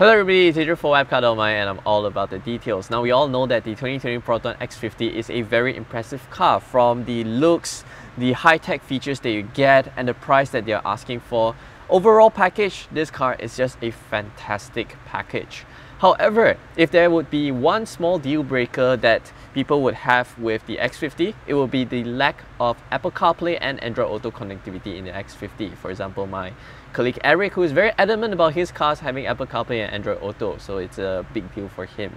Hello everybody, it's Adrian for WapCar, and I'm all about the details. Now we all know that the 2020 Proton X50 is a very impressive car from the looks, the high-tech features that you get and the price that they're asking for. Overall package, this car is just a fantastic package. However, if there would be one small deal breaker that people would have with the X50, it would be the lack of Apple CarPlay and Android Auto connectivity in the X50. For example, my colleague Eric, who is very adamant about his cars having Apple CarPlay and Android Auto, so it's a big deal for him.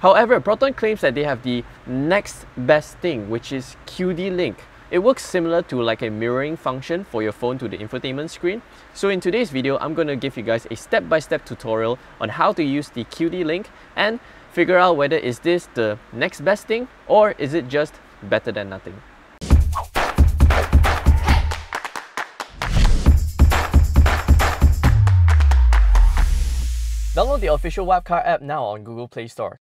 However, Proton claims that they have the next best thing, which is QDLink. It works similar to like a mirroring function for your phone to the infotainment screen. So in today's video, I'm going to give you guys a step-by-step tutorial on how to use the QDLink and figure out whether is this the next best thing or is it just better than nothing. Download the official WapCar app now on Google Play Store.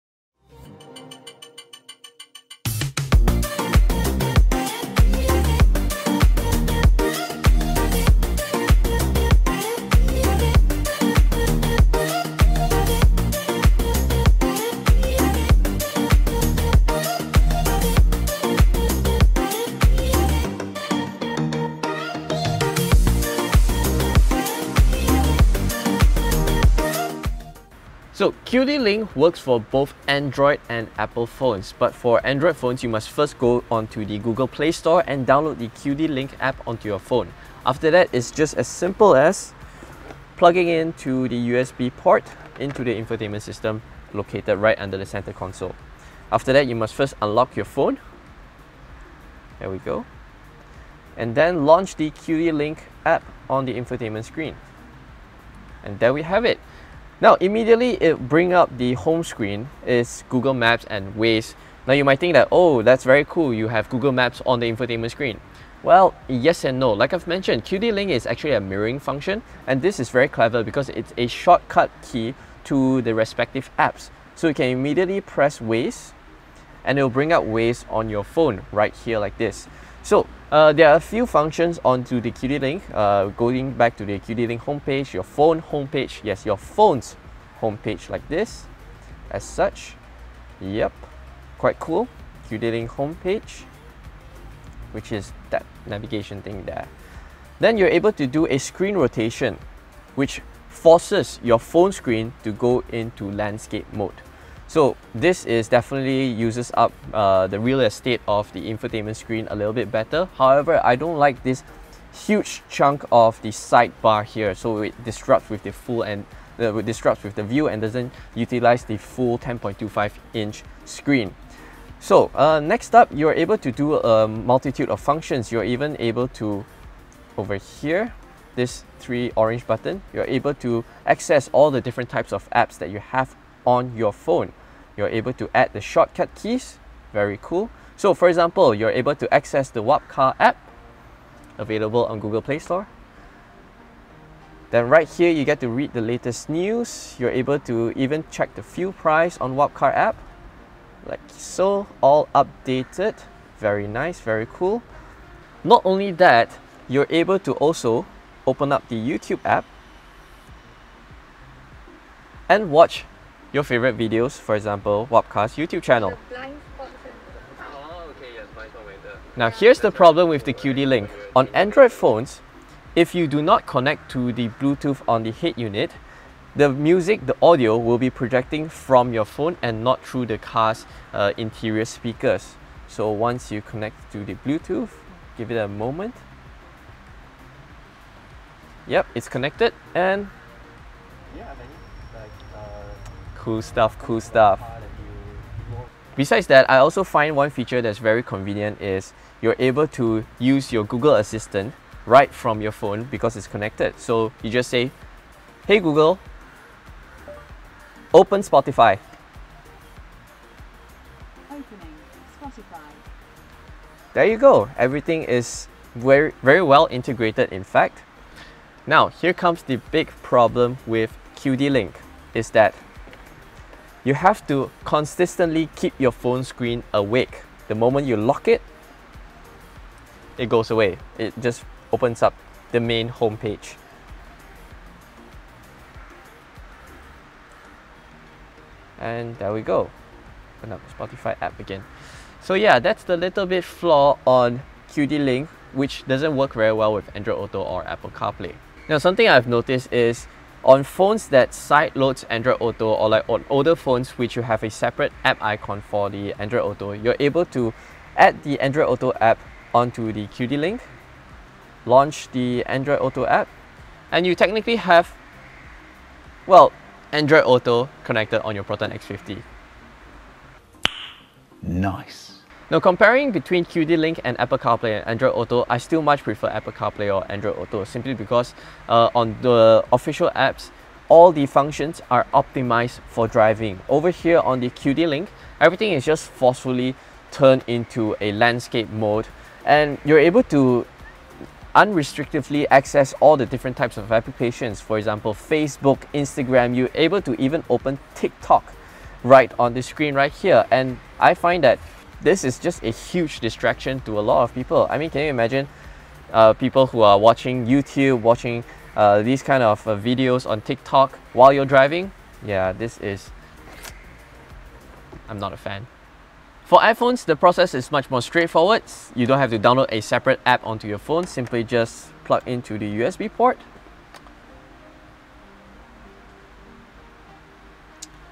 So QDLink works for both Android and Apple phones, but for Android phones, you must first go onto the Google Play Store and download the QDLink app onto your phone. After that, it's just as simple as plugging into the USB port into the infotainment system located right under the center console. After that, you must first unlock your phone. There we go. And then launch the QDLink app on the infotainment screen. And there we have it. Now immediately it brings up the home screen is Google Maps and Waze. Now you might think that, oh, that's very cool, you have Google Maps on the infotainment screen. Well, yes and no. Like I've mentioned, QDLink is actually a mirroring function, and this is very clever because it's a shortcut key to the respective apps. So you can immediately press Waze and it will bring up Waze on your phone right here like this. So there are a few functions onto the QDLink. Going back to the QDLink homepage, your phone homepage, yes, your phone's homepage like this, as such. Yep, quite cool. QDLink homepage, which is that navigation thing there. Then you're able to do a screen rotation, which forces your phone screen to go into landscape mode. So this is definitely uses up the real estate of the infotainment screen a little bit better. However, I don't like this huge chunk of the sidebar here, so it disrupts with the view and doesn't utilize the full 10.25-inch screen. So next up, you're able to do a multitude of functions. You're even able to, over here, this three orange button, you're able to access all the different types of apps that you have on your phone. You're able to add the shortcut keys, very cool. So for example, you're able to access the WapCar app, available on Google Play Store. Then right here, you get to read the latest news. You're able to even check the fuel price on WapCar app, like so, all updated. Very nice, very cool. Not only that, you're able to also open up the YouTube app and watch your favorite videos, for example, WapCar's YouTube channel. Now here's the problem with the QDLink. On Android phones, if you do not connect to the Bluetooth on the head unit, the music, the audio will be projecting from your phone and not through the car's interior speakers. So once you connect to the Bluetooth, give it a moment. Yep, it's connected and cool stuff, cool stuff. Besides that, I also find one feature that's very convenient is you're able to use your Google Assistant right from your phone because it's connected. So you just say, "Hey Google, open Spotify." Opening Spotify. There you go. Everything is very, very well integrated, in fact. Now, here comes the big problem with QDLink is that you have to consistently keep your phone screen awake. The moment you lock it, it goes away. It just opens up the main home page. And there we go. Open up the Spotify app again. So yeah, that's the little bit flaw on QDLink, which doesn't work very well with Android Auto or Apple CarPlay. Now, something I've noticed is on phones that sideloads Android Auto, or like on older phones which you have a separate app icon for the Android Auto, you're able to add the Android Auto app onto the QDLink, launch the Android Auto app, and you technically have, well, Android Auto connected on your Proton X50. Nice. Now, comparing between QDLink and Apple CarPlay and Android Auto, I still much prefer Apple CarPlay or Android Auto, simply because on the official apps, all the functions are optimized for driving. Over here on the QDLink, everything is just forcefully turned into a landscape mode, and you're able to unrestrictedly access all the different types of applications. For example, Facebook, Instagram, you're able to even open TikTok right on the screen right here. And I find that this is just a huge distraction to a lot of people. I mean, can you imagine people who are watching YouTube, watching these kind of videos on TikTok while you're driving? Yeah, this is... I'm not a fan. For iPhones, the process is much more straightforward. You don't have to download a separate app onto your phone. Simply just plug into the USB port.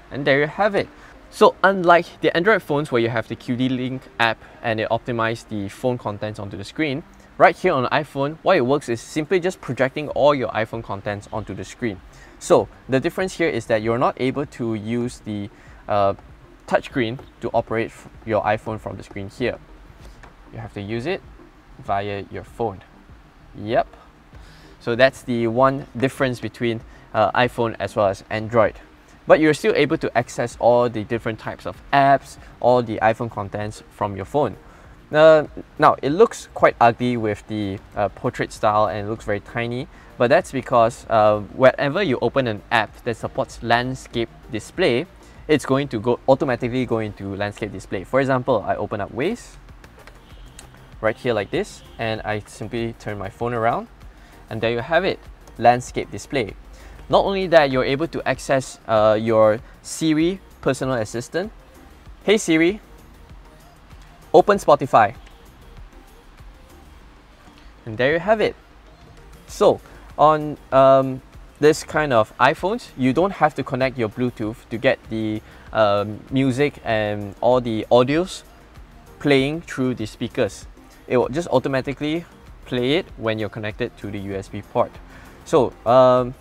And there you have it. So unlike the Android phones where you have the QDLink app and it optimizes the phone contents onto the screen, right here on the iPhone, what it works is simply just projecting all your iPhone contents onto the screen. So the difference here is that you're not able to use the touchscreen to operate your iPhone from the screen here. You have to use it via your phone. Yep. So that's the one difference between iPhone as well as Android. But you're still able to access all the different types of apps, all the iPhone contents from your phone. Now, it looks quite ugly with the portrait style and it looks very tiny, but that's because whenever you open an app that supports landscape display, it's going to automatically go into landscape display. For example, I open up Waze right here like this, and I simply turn my phone around, and there you have it, landscape display. Not only that, you're able to access your Siri personal assistant. Hey Siri, open Spotify. And there you have it. So on this kind of iPhones, you don't have to connect your Bluetooth to get the music and all the audios playing through the speakers. It will just automatically play it when you're connected to the USB port. So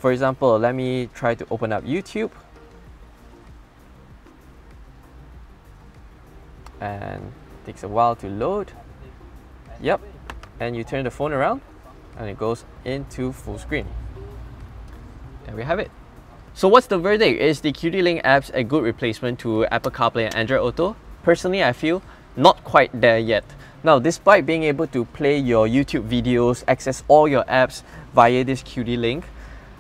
for example, let me try to open up YouTube, and it takes a while to load. Yep, and you turn the phone around and it goes into full screen. There we have it. So what's the verdict? Is the QDLink apps a good replacement to Apple CarPlay and Android Auto? Personally, I feel not quite there yet. Now, despite being able to play your YouTube videos, access all your apps via this QDLink,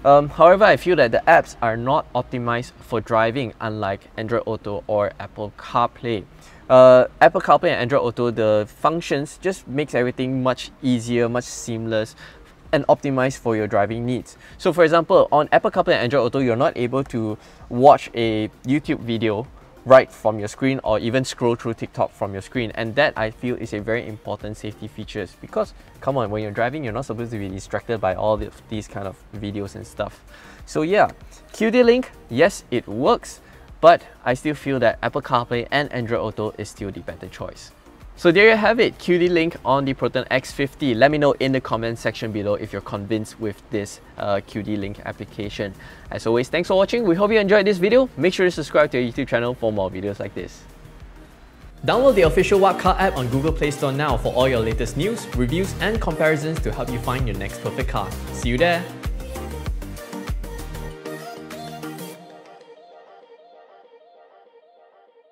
however, I feel that the apps are not optimized for driving, unlike Android Auto or Apple CarPlay. Apple CarPlay and Android Auto, the functions just makes everything much easier, much seamless, and optimize for your driving needs. So for example, on Apple CarPlay and Android Auto, you're not able to watch a YouTube video right from your screen or even scroll through TikTok from your screen. And that, I feel, is a very important safety feature, because come on, when you're driving, you're not supposed to be distracted by all these kind of videos and stuff. So yeah, QDLink, yes, it works, but I still feel that Apple CarPlay and Android Auto is still the better choice. So there you have it, QDLink on the Proton X50. Let me know in the comment section below if you're convinced with this QDLink application. As always, thanks for watching. We hope you enjoyed this video. Make sure to subscribe to our YouTube channel for more videos like this. Download the official WapCar app on Google Play Store now for all your latest news, reviews, and comparisons to help you find your next perfect car. See you there!